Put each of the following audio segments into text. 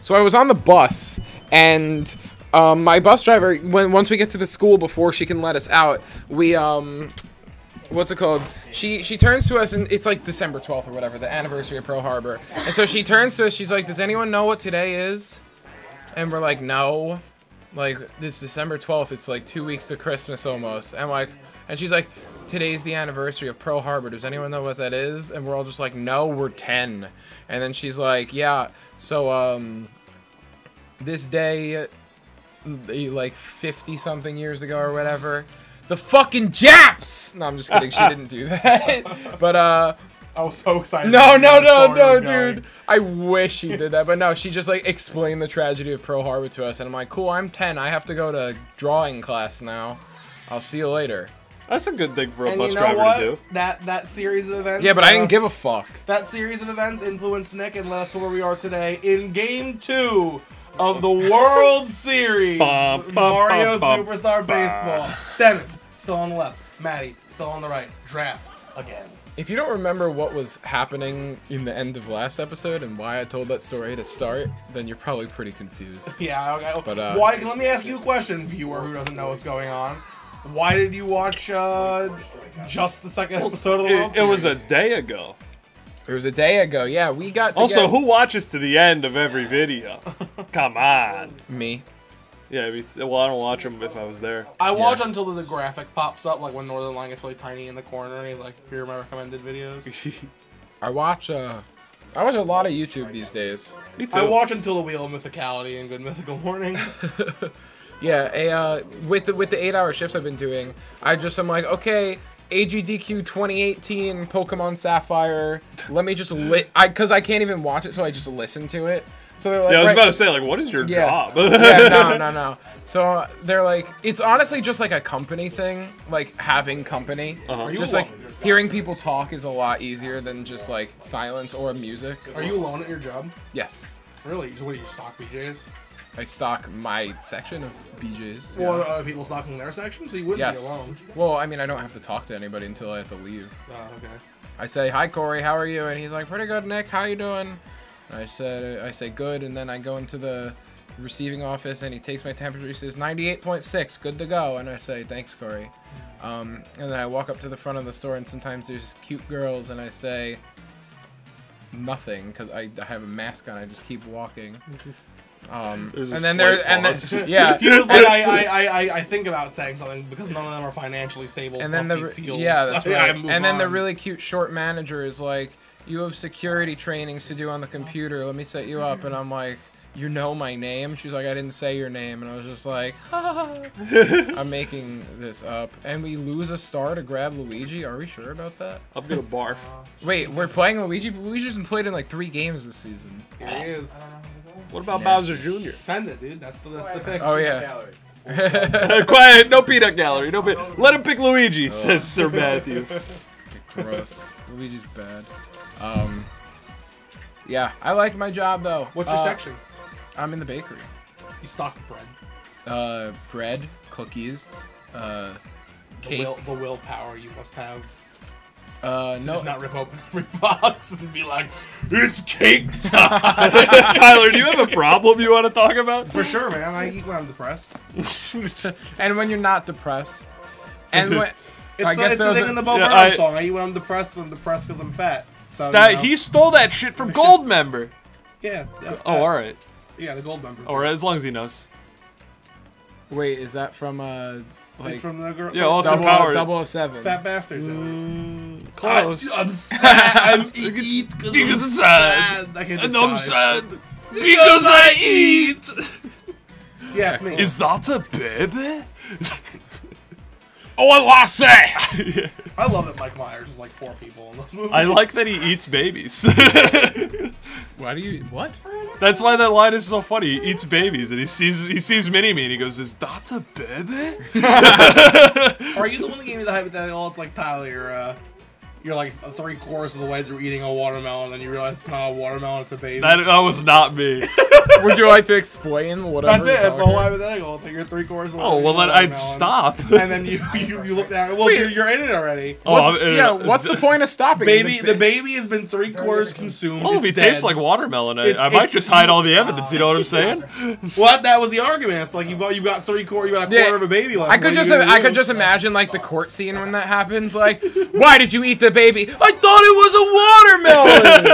So I was on the bus, and my bus driver, once we get to the school before she can let us out, we, what's it called? She turns to us, and it's like December 12th or whatever, the anniversary of Pearl Harbor. And so she turns to us, she's like, does anyone know what today is? And we're like, no. Like, it's December 12th, it's like 2 weeks to Christmas almost. And like, and she's like, today's the anniversary of Pearl Harbor, does anyone know what that is? And we're all just like, no, we're 10. And then she's like, yeah, so, this day, like 50-something years ago or whatever, the fucking Japs! No, I'm just kidding, she didn't do that. But, I was so excited. No, dude. I wish she did that. But no, she just, like, explained the tragedy of Pearl Harbor to us. And I'm like, cool, I'm 10. I have to go to drawing class now. I'll see you later. That's a good thing for a bus driver to do. That series of events... Yeah, but I didn't give a fuck. That series of events influenced Nick and led us to where we are today in Game 2 of the World Series. Mario Superstar Baseball. Dennis, still on the left. Maddie, still on the right. Draft again. If you don't remember what was happening in the end of last episode and why I told that story to start, then you're probably pretty confused. Yeah, okay. But, let me ask you a question, viewer who doesn't know what's going on. Why did you watch just the second episode of the World Series? It was a day ago. It was a day ago, yeah. We got together. Also, who watches to the end of every video? Come on. Me. Yeah, well, I don't watch them if I was there. I watch until the graphic pops up, like when Northern Line gets really tiny in the corner, and he's like, "Here are my recommended videos." I watch a lot of YouTube these days. Me too. I watch until the Wheel of Mythicality and Good Mythical Morning. Yeah, with the 8-hour shifts I've been doing, I'm like, okay, AGDQ 2018 Pokemon Sapphire. Let me just because I can't even watch it, so I just listen to it. So they're like, yeah, I was about to say, like, what is your job? Yeah, no. So they're like, it's honestly just like a company thing, like having company. Uh-huh. Just like hearing people talk is a lot easier than just like silence or music. Are you alone at your job? Yes. Really? So what do you stock BJ's? I stock my section of BJ's. Yeah. Well, are people stocking their section? So you wouldn't be alone. Well, I mean, I don't have to talk to anybody until I have to leave. Oh, okay. I say, hi, Corey, how are you? And he's like, pretty good, Nick, how you doing? And I say, good, and then I go into the receiving office, and he takes my temperature. He says, 98.6, good to go. And I say, thanks, Corey. And then I walk up to the front of the store, and sometimes there's cute girls, and I say nothing, because I have a mask on. I just keep walking. I think about saying something because none of them are financially stable. And then the really cute short manager is like, you have security trainings to do on the computer. Let me set you up. And I'm like, you know my name? She's like, I didn't say your name. And I was just like, ha. I'm making this up. And we lose a star to grab Luigi. Are we sure about that? I'm gonna barf. Wait, we're playing Luigi? Luigi's been played in like 3 games this season. Here he is. What about Bowser Jr.? Send it, dude. That's the pick. Oh, yeah. Quiet. No peanut gallery. No peanut. Let him pick Luigi, says Sir Matthew. Gross. Luigi's bad. Yeah. I like my job, though. What's your section? I'm in the bakery. You stock bread. Bread, cookies, cake. The willpower you must have. No. Just not rip open every box and be like, it's cake time. Tyler, do you have a problem you want to talk about? For sure, man. I eat when I'm depressed. And when you're not depressed. And when it's the thing in the Bo Burnham song. I eat when I'm depressed, and I'm depressed because I'm fat. So that, you know. He stole that shit from Goldmember. Yeah. All right. Yeah, the Goldmember. All right, as long as he knows. Wait, is that from like, it's from the girl. Yeah, Austin Powers. 007. Fat bastards. Close. I'm sad. I'm eat because I'm sad. I can't decide. And I'm sad because I eat. Yeah, it's me. Is that a baby? Oh, I lost it. Yeah. I love that Mike Myers is like 4 people in those movies. I like that he eats babies. Why do you what? That's why that line is so funny. He eats babies, and he sees Mini-Me, and he goes, "Is that a baby?" Are you the one that gave me the hypothetical? It's like, Tyler, you're like 3/4 of the way through eating a watermelon, and then you realize it's not a watermelon, it's a baby. That was not me. Would you like to explain whatever? That's it. That's the whole hypothetical. I'll take your 3 quarters. Oh, well, then I'd stop. And then you look down. Well, you're in it already. What's the point of stopping? Baby, the baby has been 3 quarters consumed. Well, if he tastes like watermelon, I might just hide all the evidence. You know what I'm saying? Well, that was the argument. It's like you've got 3 quarters. You got a quarter of a baby left. I could just imagine like the court scene when that happens. Like, why did you eat the baby? I thought it was a watermelon.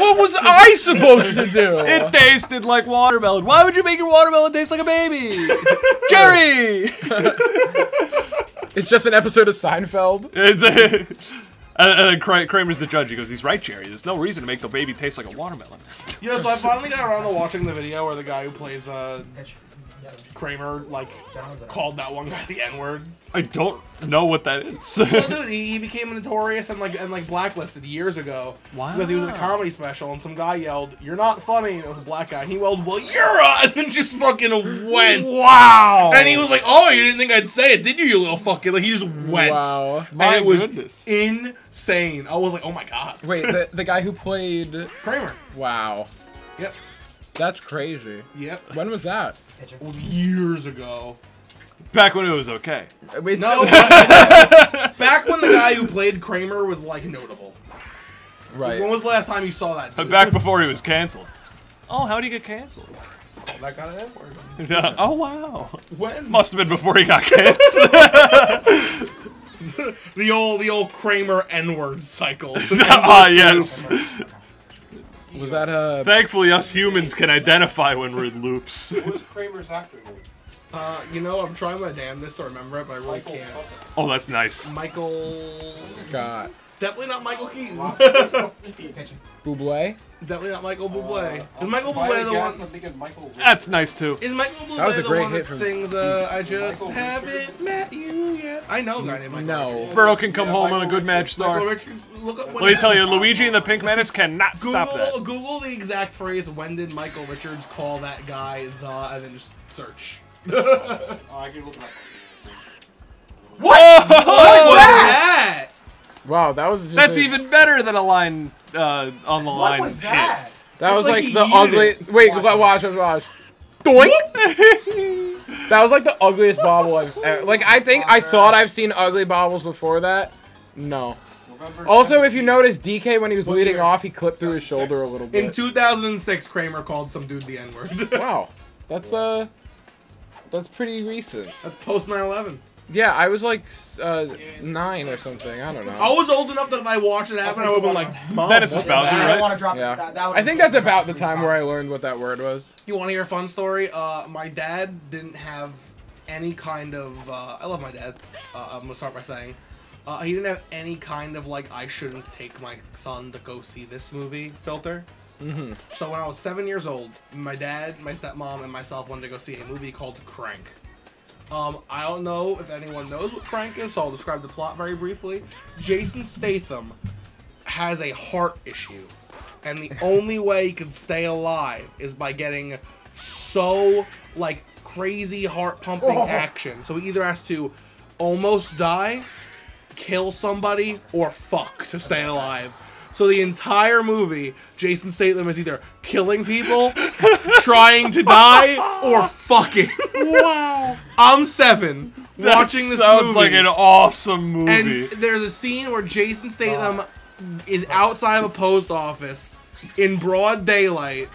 What was I supposed to do? It tasted like watermelon. Why would you make your watermelon taste like a baby? Jerry! It's just an episode of Seinfeld. And then Kramer's the judge. He goes, he's right, Jerry. There's no reason to make the baby taste like a watermelon. You know, so I finally got around to watching the video where the guy who plays Kramer, like, called that one guy the N-word. I don't know what that is. So, dude, he became notorious and like blacklisted years ago. Wow. Because he was in a comedy special and some guy yelled, "You're not funny," and it was a black guy. He yelled, "Well, you're a," and then just fucking went. Wow. And he was like, "Oh, you didn't think I'd say it, did you, you little fucking?" Like, he just went. Wow. My goodness. It was insane. I was like, "Oh my god." Wait, the guy who played Kramer. Wow. Yep. That's crazy. Yep. When was that? Years ago. Back when it was okay. Wait, no, back when the guy who played Kramer was like notable. Right. When was the last time you saw that? Dude? Back before he was canceled. Oh, how did he get canceled? Oh, that got an N-word. Yeah. Oh wow. When? Must have been before he got canceled. the old Kramer N-word cycle. Ah yes. Was that a? Thankfully, us humans can identify when we're in loops. What was Kramer's actor name? You know, I'm trying my damnedest to remember it, but I really can't. Oh, that's nice. Michael Scott. Definitely not Michael Keaton. Bublé. Definitely not Michael Bublé. Is Michael Bublé the one? I'm thinking Michael Richards. That's nice too. Is Michael Bublé the one that sings "I Just Haven't Met You Yet"? I know a guy named Michael. No. Burrow can come home on a good match star. Let me tell you, Luigi and the Pink Menace cannot stop that. Google the exact phrase. When did Michael Richards call that guy the? And then just search. I can look it up. What? What was that? Wow, that was just even better than a line on the line. What was that? Hit. That was like the ugliest. Wait, watch. Doink. That was like the ugliest bobble I've ever. Like I thought I've seen ugly bobbles before that. No. Also, if you notice, DK, when he was leading off, he clipped through his shoulder a little bit. In 2006, Kramer called some dude the N-word. Wow, that's pretty recent. That's post 9/11. Yeah, I was like 9 or something. I don't know. I was old enough that if I watched it happen, I would have been like, Mom, that is Bowser, right? I don't want to drop that I think that's about the time where I learned what that word was. You want to hear a fun story? My dad didn't have any kind of... I love my dad. I'm going to start by saying... he didn't have any kind of, like, I shouldn't take my son to go see this movie filter. Mm-hmm. So when I was 7 years old, my dad, my stepmom, and myself wanted to go see a movie called Crank. I don't know if anyone knows what Crank is, so I'll describe the plot very briefly. Jason Statham has a heart issue, and the only way he can stay alive is by getting so, like, crazy heart-pumping action. So he either has to almost die, kill somebody, or fuck to stay alive. So the entire movie, Jason Statham is either killing people, trying to die, or fucking. Wow. I'm 7, that watching this sounds movie. Sounds like an awesome movie. And there's a scene where Jason Statham is outside of a post office in broad daylight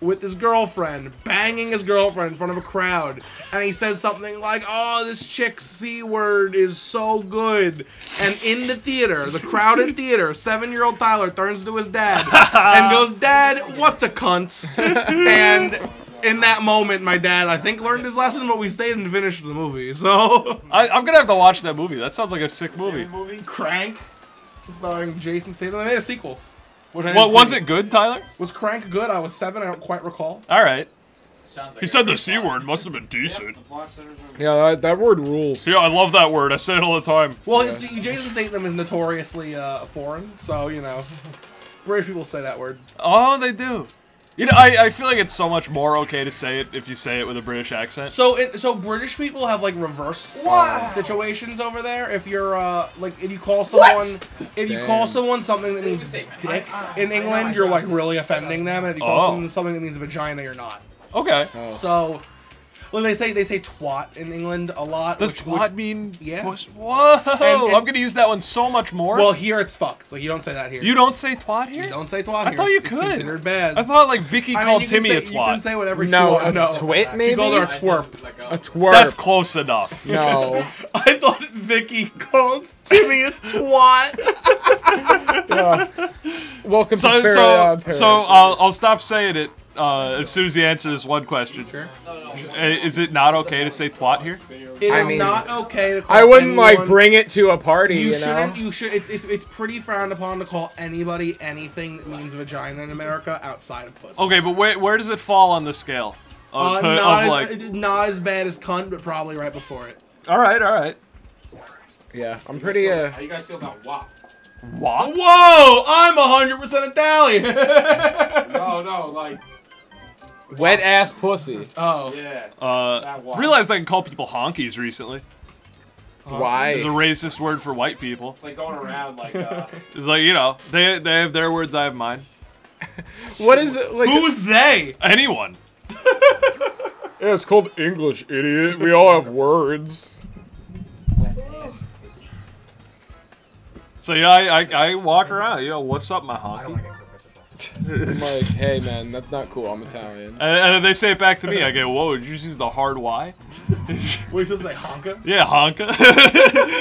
with his girlfriend, banging his girlfriend in front of a crowd, and he says something like, "Oh, this chick's C-word is so good." And in the theater, the crowded theater, 7-year-old Tyler turns to his dad and goes, "Dad, what's a cunt?" And in that moment, my dad, I think, learned his lesson, but we stayed and finished the movie, so... I'm gonna have to watch that movie. That sounds like a sick movie. Crank, starring Jason Statham. They made a sequel. What was it good, Tyler? Was Crank good? I was 7. I don't quite recall. All right. Like he said the C word must have been decent. Yeah, that word rules. Yeah, I love that word. I say it all the time. Well, Jason Statham is notoriously foreign, so you know, British people say that word. Oh, they do. You know, I feel like it's so much more okay to say it if you say it with a British accent. So British people have like reverse situations over there. If you're like, if you call someone you call someone something that means dick in England, you're like really offending them, and if you call someone something that means vagina, you're not. Okay. Oh. So, well, they say twat in England a lot. Does twat mean? Yeah. Whoa! And I'm gonna use that one so much more. Well, here it's fucked. So you don't say that here. You don't say twat here. You don't say twat here. I thought you could. It's considered bad. I thought like Vicky called Timmy a twat. You can say whatever. No, you want. A twit maybe. She called her a twerp. A twerp. That's close enough. No. I thought Vicky called Timmy a twat. Welcome to Paris. So I'll stop saying it. As soon as you answer this one question, is it not okay to say twat here? It is not okay to call anyone. I wouldn't like bring it to a party. You shouldn't. You should. It's pretty frowned upon to call anybody anything that means vagina in America outside of pussy. Okay, but where does it fall on the scale? Not as bad as cunt, but probably right before it. All right, all right. Yeah, I'm pretty. How you guys feel about WAP? WAP? Whoa! I'm 100% Italian. No, like. Wet ass pussy. Oh. Yeah. Realized I can call people honkies recently. Why? It's a racist word for white people. It's like going around like. It's like, you know, they have their words, I have mine. What is it? Like, who's they? Anyone. Yeah, it's called English, idiot. We all have words. So yeah, I walk around. You know, what's up, my honky? I'm like, hey man, that's not cool, I'm Italian. And they say it back to me, I go, whoa, did you just use the hard Y? Wait, just like honka? Yeah, honka.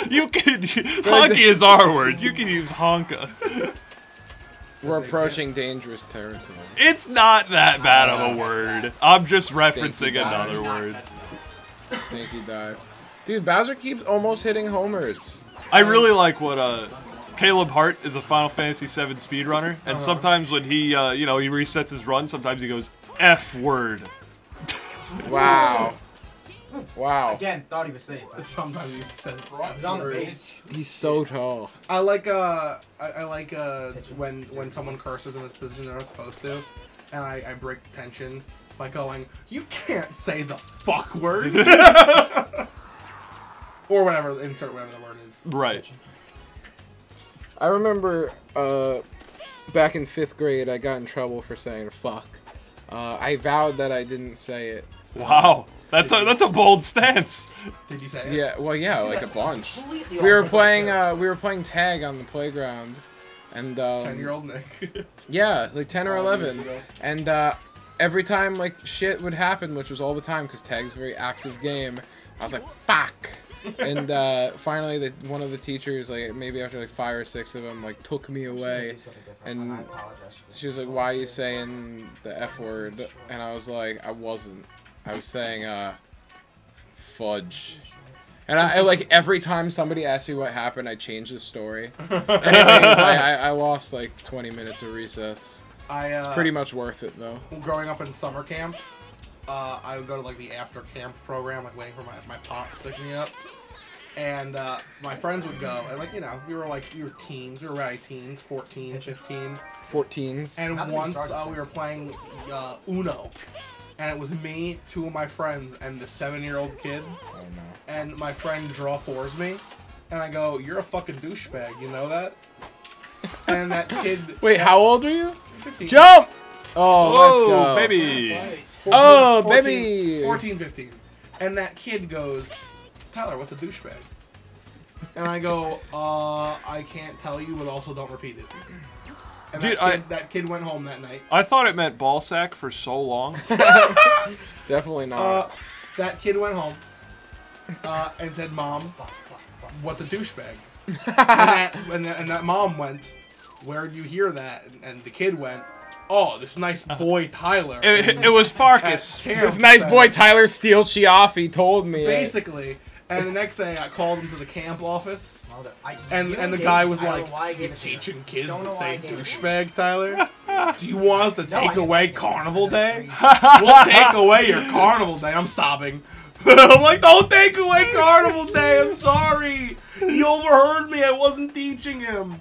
You can, honky is our word, you can use honka. We're approaching dangerous territory. It's not that bad of a word. I'm just referencing another word. Stinky dive. Dude, Bowser keeps almost hitting homers. I really like what, Caleb Hart is a Final Fantasy VII speedrunner, and sometimes when he, you know, he resets his run, sometimes he goes F word. Wow. Wow. Again, thought he was safe. Sometimes he says F word. He's so tall. I like, when someone curses in this position they're not supposed to, and I break tension by going, you can't say the fuck word. Or whatever, insert whatever the word is. Right. I remember back in 5th grade, I got in trouble for saying fuck. I vowed that I didn't say it. Wow, that's a bold stance. Did you say it? Yeah, well, yeah, like a bunch. We were playing tag on the playground, and 10-year-old Nick. Yeah, like 10 or 11, and every time like shit would happen, which was all the time because tag's a very active game. I was like fuck. And finally, one of the teachers, like maybe after like 5 or 6 of them, like took me away, and she was like, "Why are you saying the F word?" And I was like, "I wasn't. I was saying fudge." And I like every time somebody asked me what happened, I changed the story. Anyways, I lost like 20 minutes of recess. It's pretty much worth it though. Growing up in summer camp. I would go to like the after camp program, like waiting for my pop to pick me up, and my friends would go, and like, you know, we were teens, we were already teens, 14, 15. 14s. And once we were playing Uno, and it was me, 2 of my friends, and the 7-year-old kid, and my friend draw fours me, and I go, you're a fucking douchebag, you know that? And that kid... Wait, how old are you? 15. Jump! Oh, whoa, let's go. Baby! Oh, 14, 15. And that kid goes, Tyler, what's a douchebag? And I go, I can't tell you, but also don't repeat it. And dude, that kid went home that night. I thought it meant ball sack for so long. Definitely not. That kid went home and said, Mom, what's a douchebag? and that mom went, where'd you hear that? And the kid went, oh, this nice boy Tyler. It was Farkas. This nice boy Tyler Steele Chiaffi told me. Basically. And the next day I called him to the camp office. And the guy was like, you teaching kids to say douchebag, Tyler? Do you want us to take away Carnival Day? We'll take away your Carnival Day. I'm sobbing. I'm like, don't take away Carnival Day. I'm sorry. He overheard me. I wasn't teaching him.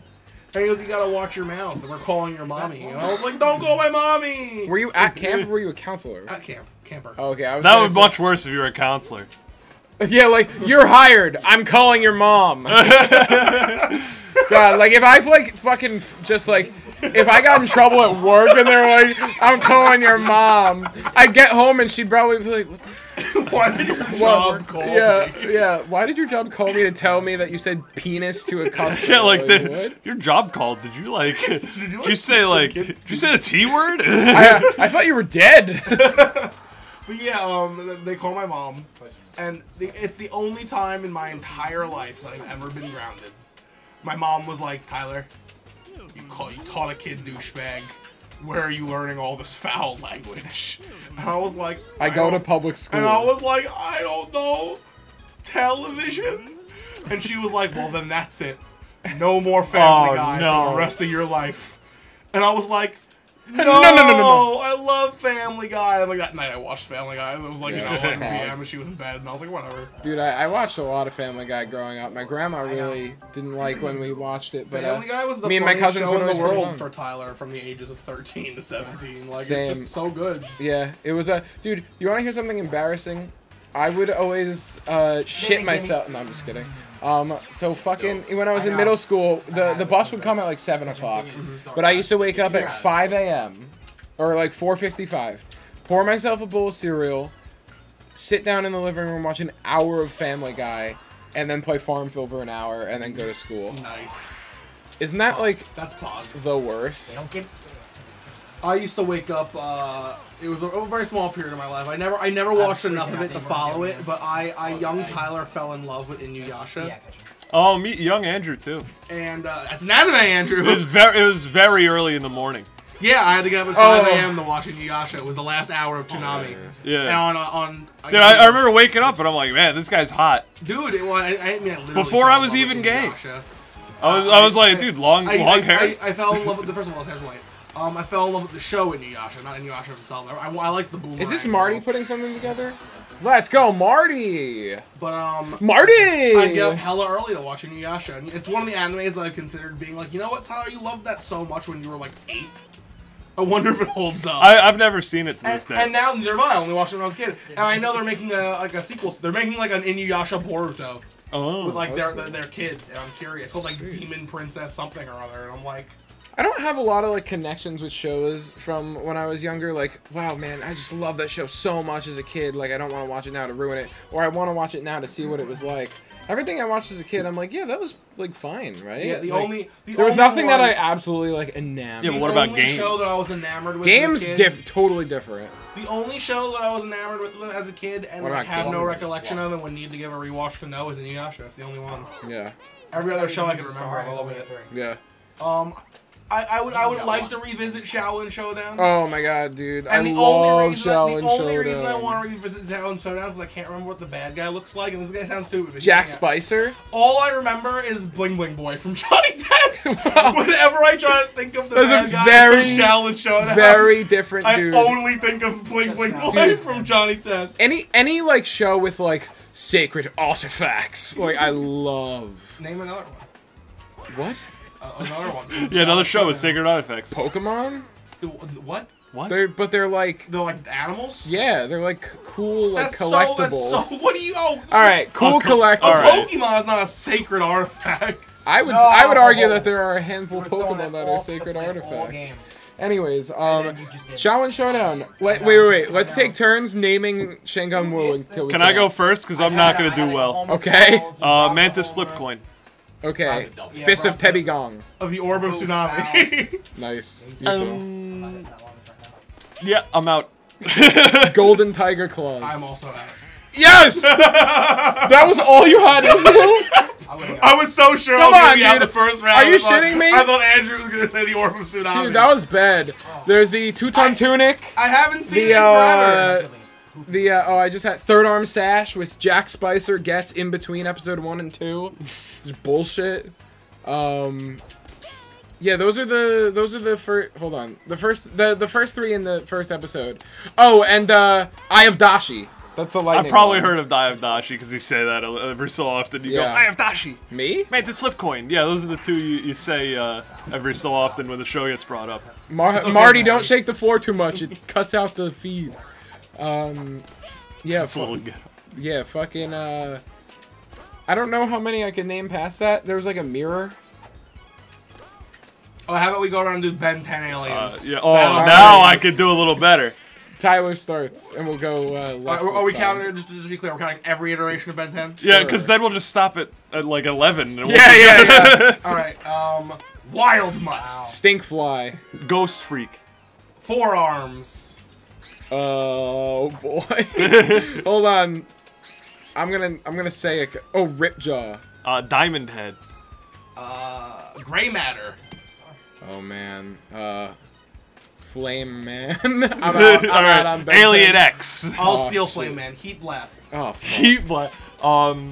And he goes, you gotta watch your mouth, and we're calling your mommy. And I was like, don't call my mommy! Were you at camp, or were you a counselor? At camp. Camper. Oh, okay. I was that would be much worse if you were a counselor. Yeah, like, you're hired. I'm calling your mom. God, like, if I've, like, fucking just, like, if I got in trouble at work and they're like, I'm calling your mom, I'd get home and she'd probably be like, what the fuck? Why did your job call me? Yeah, why did your job call me to tell me that you said penis to a customer? Yeah, like, your job called, did you, like, did you say the T word? I thought you were dead. But yeah, they call my mom, and it's the only time in my entire life that I've ever been grounded. My mom was like, Tyler, you taught a kid douchebag. Where are you learning all this foul language? And I was like, I go to public school. And I was like, I don't know. Television? And she was like, well, then that's it. No more Family Guy for the rest of your life. And I was like, No, I love Family Guy. And like that night I watched Family Guy. It was like, you know, 11 p.m. and she was in bed, and I was like, whatever. Dude, I watched a lot of Family Guy growing up. My grandma really didn't like when we watched it, but Family Guy was the funniest show in the world for Tyler from the ages of 13 to 17. Like, same. It's just so good. Yeah, it was a... Dude, you want to hear something embarrassing? I would always shit myself. No, I'm just kidding. So fucking, when I was in middle school, the bus would come at like 7 o'clock, but I used to wake up at 5 a.m., or like 4:55, pour myself a bowl of cereal, sit down in the living room, watch an hour of Family Guy, and then play Farmville for an hour, and then go to school. Nice. Isn't that like the worst? I used to wake up, it was a very small period of my life. I never watched enough of it to follow it, but young Tyler fell in love with Inuyasha. Oh, meet young Andrew, too. And, that's an anime, Andrew! It was very early in the morning. Yeah, I had to get up at 5 a.m. to watch Inuyasha. It was the last hour of Toonami. Yeah. And I remember waking up, and I'm like, man, this guy's hot. Dude, I literally... Before I was even gay. Inuyasha. I was like, dude, long hair. I fell in love with... First of all, his hair's white. I fell in love with the show Inuyasha, not Inuyasha himself. I like the boomerang. Is this Marty putting something together? Let's go, Marty! But, Marty! I get up hella early to watch Inuyasha. And it's one of the animes that I've considered being like, you know what, Tyler, you loved that so much when you were like 8. I wonder if it holds up. I've never seen it to this day. And now, neither have I. I only watched it when I was a kid. And I know they're making a sequel. They're making like an Inuyasha Boruto. Oh. With like their kid. And I'm curious. It's called like Demon Princess something or other. And I'm like... I don't have a lot of, like, connections with shows from when I was younger, like, wow, man, I just love that show so much as a kid, like, I don't want to watch it now to ruin it, or I want to watch it now to see what it was like. Everything I watched as a kid, I'm like, yeah, that was, like, fine, right? Yeah, the like, only... there was nothing that I absolutely, like, enamored. Yeah, but what about games? The only show that I was enamored with as a kid, totally different. The only show that I was enamored with as a kid and, like, have no recollection of and would need to give a rewatch to know is Inuyasha. It's the only one. Yeah. Every other show I can remember a little bit. Yeah. I would like to revisit Xiaolin Showdown. Oh my god, dude! And I love Xiaolin Showdown. The only reason I want to revisit Xiaolin Showdown is I can't remember what the bad guy looks like, and this guy sounds stupid. But Jack Spicer. All I remember is Bling Bling Boy from Johnny Test. Wow. Whenever I try to think of the bad guy from Xiaolin Showdown, very different. Dude. I only think of Bling Bling Boy from Johnny Test. Any like show with like sacred artifacts, like I love. Name another one. What? Another one. Yeah, another show with sacred artifacts. Pokemon? What? What? But they're like... They're like animals? Yeah, they're like cool like collectibles. That's so... What do you... Oh, alright, cool collectibles. Pokemon is not a sacred artifact. I would argue that there are a handful of Pokemon that are sacred artifacts. Anyways, Xiaolin Showdown. Wait. Let's take turns naming Shang-Gun Wu until we... Can I go first? Because I'm not going to do well. Okay. Mantis Flip Coin. Okay, Fist of Teddy Gong. Of the Orb of Tsunami. Nice. Yeah, I'm out. Golden Tiger Claws. I'm also out. Yes! That was all you had in the middle? I was so sure I was going to be out the first round. Are you shitting me? I thought Andrew was going to say the Orb of Tsunami. Dude, that was bad. There's the Two-Ton Tunic. I haven't seen it forever. I just had Third Arm Sash, which Jack Spicer gets in between episode 1 and 2. Just bullshit. Yeah, those are the first. Hold on, the first three in the first episode. Oh, and Eye of Dashi. That's the lightning. I probably one. Heard of I Have Dashi because you say that every so often. You go, I have Dashi. Me? Man, the slip coin. Yeah, those are the two you say every so often when the show gets brought up. Marty, don't shake the floor too much. It cuts out the feed. Yeah. Yeah, fucking. I don't know how many I can name past that. There was like a mirror. Oh, how about we go around and do Ben 10 aliens? Yeah. Oh, now I could do a little better. Tyler starts, and we'll go left. Are we counting, just to be clear, we're counting every iteration of Ben 10? Sure. Yeah, because then we'll just stop at like 11. And yeah. Alright, Wildmutt. Wow. Stinkfly. Ghost Freak. Forearms. Oh, boy. Hold on. I'm gonna say it. Oh, Ripjaw. Diamond Head. Gray Matter. Oh man. Flame Man. I'm out. I'm out on Ben Alien 10. X. I'll steal Flame Man. Heat Blast. Oh. Fuck. Heat Blast. I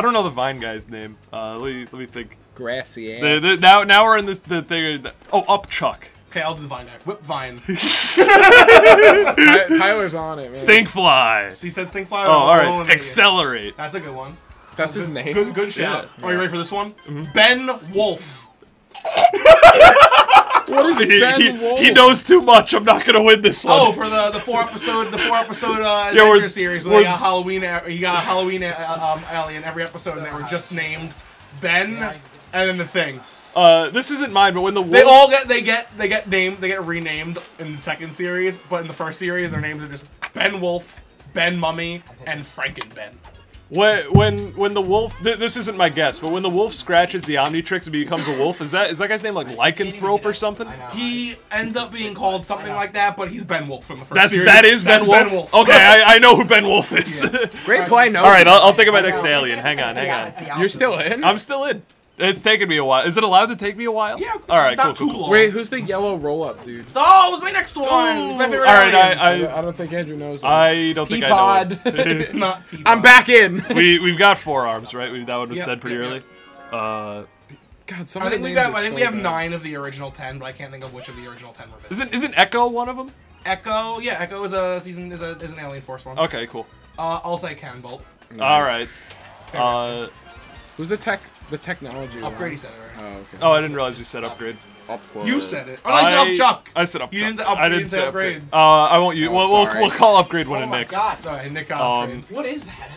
don't know the Vine guy's name. Let me think. Grassy ass. Now we're in the thing. Oh, Upchuck. Okay, I'll do the Vine guy. Whip Vine. Tyler's on it, man. Stinkfly. So you said Stinkfly? Oh, alright. Accelerate. That's a good one. That's his name? Good shout. Yeah. Are you ready for this one? Mm-hmm. Ben Wolf. What is Ben Wolf? He knows too much. I'm not gonna win this one. Oh, for the four episode adventure series, where they got Halloween. He got a Halloween alien every episode, and they were just named Ben and then the thing. This isn't mine, but when the wolf... they get named, they get renamed in the second series, but in the first series, their names are just Ben Wolf, Ben Mummy, and Franken Ben. When the wolf, this isn't my guess, but when the wolf scratches the Omnitrix and becomes a wolf, is that guy's name like Lycanthrope or something? He ends up being called something like that, but he's Ben Wolf from the first series. That is Ben Wolf? Ben Wolf. Okay, I know who Ben Wolf is. Yeah. Great play, no. Alright, I'll think of my next alien. Hang on. You're still in? I'm still in. It's taken me a while. Is it allowed to take me a while? Yeah, alright, cool. Wait, who's the yellow roll-up dude? Oh, it was my next one! Oh. It's my favorite alien. I don't think Andrew knows that. I don't think I know it. Not Peapod. I'm back in! We've got Forearms, right? That one was said pretty early. God, some of the names are so I think we have 9 of the original 10, but I can't think of which of the original 10 were missing. Isn't Echo one of them? Echo? Yeah, Echo is an Alien Force one. Okay, cool. I'll say Cannonbolt. No. Alright. Who's the technology Upgrade, he said it, right? Oh, okay. Oh, I didn't realize you said Upgrade. Upgrade. You said it. Oh, no, I said Upchuck. I said Upchuck. You didn't say Upgrade. I didn't say Upgrade. I won't use... We'll call Upgrade when it nicks. Oh, my God. All right, Nick got Upgrade. What is that?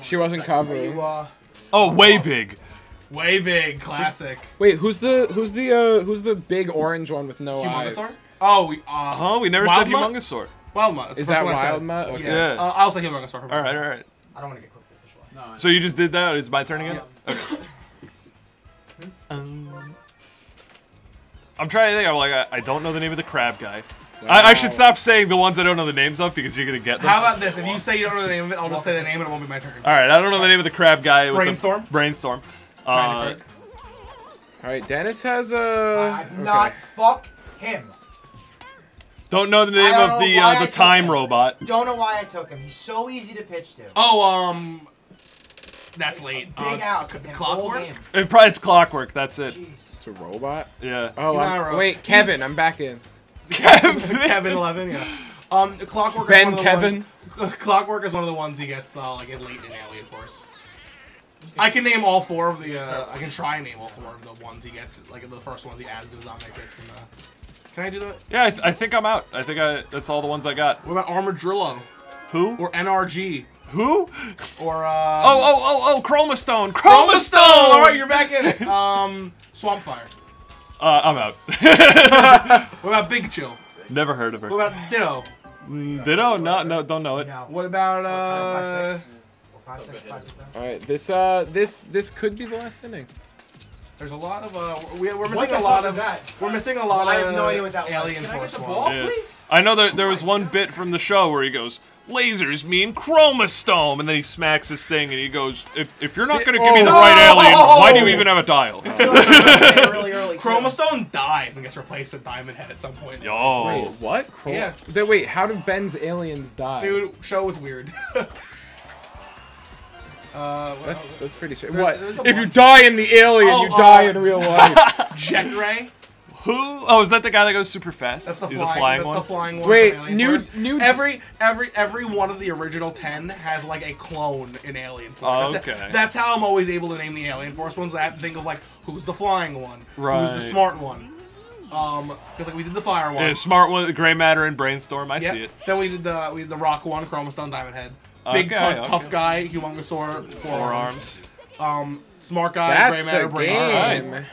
She wasn't covering. Oh, Way Big. Way Big. Classic. Wait, who's the big orange one with no eyes? Humungousaur? Oh, we never said Humungousaur. Wildmutt. Is that Wildmutt? Yeah. I'll say Humungousaur. All right. I don't want to get... So you just did that? It's my turn again? Yeah. Okay. I'm trying to think. I'm like, I don't know the name of the crab guy. Wow. I should stop saying the ones I don't know the names of because you're going to get them. How about this? If you say you don't know the name of it, I'll just say the name and it won't be my turn. Alright, I don't know the name of the crab guy. Brainstorm? Brainstorm. Alright, Dennis has a... Not fuck him. Don't know the name of the time robot. Don't know why I took him. He's so easy to pitch to. Oh, That's late. Big out. Clockwork? It's Clockwork, that's it. Jeez. It's a robot? Yeah. Oh, wait, Kevin, I'm back in. Kevin? Kevin 11, yeah. Clockwork Ben is one Kevin? Ones, Clockwork is one of the ones he gets, like, late in Alien Force. I can name all four of the, I can try and name all four of the ones he gets, like, the first ones he adds to his Omnitrix and Can I do that? Yeah, I think I'm out. I think that's all the ones I got. What about Armadillo? Who? Or NRG? Who? Or, Oh, Chromastone! Chromastone! Alright, you're back in it. Swampfire. I'm out. What about Big Chill? Never heard of her. What about Ditto? Ditto? No, don't know it. No. What about, Alright, this could be the last inning. There's a lot of, we're missing a lot of that. We're missing a lot of, I have no idea what that Alien Force was. Yeah. I know there was one bit from the show where he goes, lasers mean chromastone, and then he smacks his thing and he goes, if you're not going to give me the right alien, why do you even have a dial? Chromastone dies and gets replaced with Diamond Head at some point. Yo. Wait, what? Yeah. Wait, how did Ben's aliens die? Dude, show was weird. That's pretty strange. What? If you die in the alien, you die in real life. Jet Ray? Who? Oh, is that the guy that goes super fast? That's the flying one. Wait, new. Every one of the original 10 has like a clone in Alien Force. Oh, okay. That's how I'm always able to name the Alien Force ones. I have to think of like who's the flying one, right. Who's the smart one. Because like we did the fire one, yeah, smart one, Gray Matter and Brainstorm. I see it. Then we did the rock one, Chromastone, Diamond Head. Big tough guy, Humungousaur, Forearms. Smart guy, Gray Matter, Brainstorm. Right.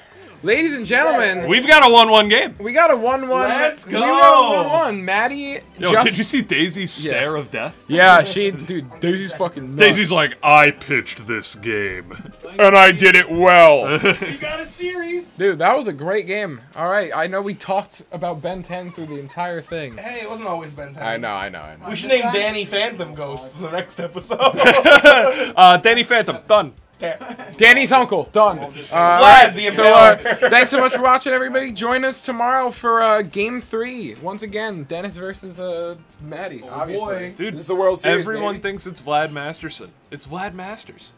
Ladies and gentlemen, we've got a 1-1 game. We got a 1-1. Let's go. We got a 1-1. Maddie. Yo, did you see Daisy's stare of death? Yeah, she, dude, Daisy's fucking nuts. Daisy's like, I pitched this game, and I did it well. We got a series. Dude, that was a great game. All right, I know we talked about Ben 10 through the entire thing. Hey, it wasn't always Ben 10. I know. We should name Danny Phantom Ghost for the next episode. Danny Phantom, done. Danny's uncle, done. Thanks so much for watching, everybody. Join us tomorrow for Game 3. Once again, Dennis versus Maddie, obviously. Boy. Dude, this is the World Series, Everyone thinks it's Vlad Masterson. It's Vlad Masters.